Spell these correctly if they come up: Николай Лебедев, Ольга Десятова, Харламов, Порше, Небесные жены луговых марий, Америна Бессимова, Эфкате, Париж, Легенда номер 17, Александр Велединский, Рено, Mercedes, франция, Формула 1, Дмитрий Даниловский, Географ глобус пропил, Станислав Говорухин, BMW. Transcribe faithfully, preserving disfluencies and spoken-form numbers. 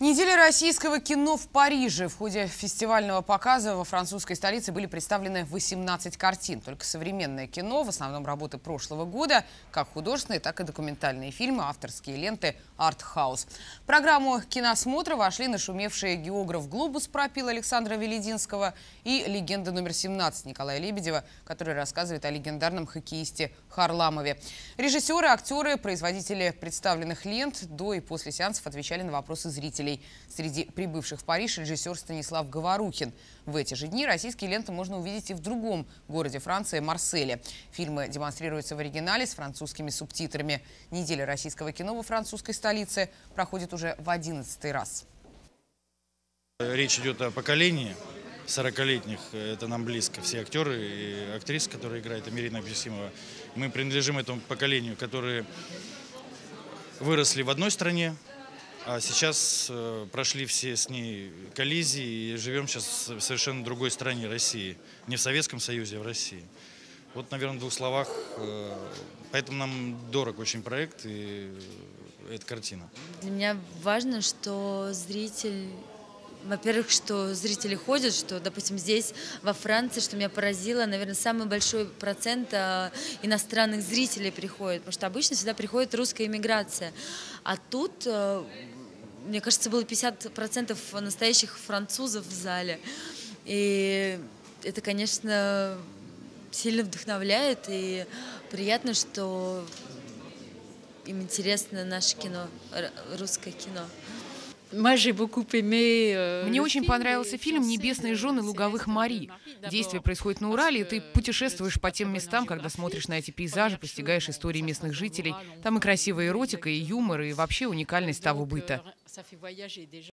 Неделя российского кино в Париже. В ходе фестивального показа во французской столице были представлены восемнадцать картин. Только современное кино, в основном работы прошлого года, как художественные, так и документальные фильмы, авторские ленты, арт-хаус. В программу киносмотра вошли нашумевшие «Географ глобус пропил» Александра Велединского и «Легенда номер семнадцать» Николая Лебедева, который рассказывает о легендарном хоккеисте Харламове. Режиссеры, актеры, производители представленных лент до и после сеансов отвечали на вопросы зрителей. Среди прибывших в Париж режиссер Станислав Говорухин. В эти же дни российские ленты можно увидеть и в другом городе Франции – Марселе. Фильмы демонстрируются в оригинале с французскими субтитрами. Неделя российского кино во французской столице проходит уже в одиннадцатый раз. Речь идет о поколении сорокалетних. Это нам близко. Все актеры и актрисы, которые играет Америна Бессимова. Мы принадлежим этому поколению, которые выросли в одной стране. А сейчас э, прошли все с ней коллизии и живем сейчас в совершенно другой стране России. Не в Советском Союзе, а в России. Вот, наверное, в двух словах. Э, поэтому нам дорог очень проект и э, эта картина. Для меня важно, что зритель... Во-первых, что зрители ходят, что, допустим, здесь, во Франции, что меня поразило, наверное, самый большой процент иностранных зрителей приходит, потому что обычно сюда приходит русская эмиграция. А тут, мне кажется, было пятьдесят процентов настоящих французов в зале. И это, конечно, сильно вдохновляет, и приятно, что им интересно наше кино, русское кино. Мне очень понравился фильм «Небесные жены луговых марий». Действие происходит на Урале, и ты путешествуешь по тем местам, когда смотришь на эти пейзажи, постигаешь истории местных жителей. Там и красивая эротика, и юмор, и вообще уникальность того быта.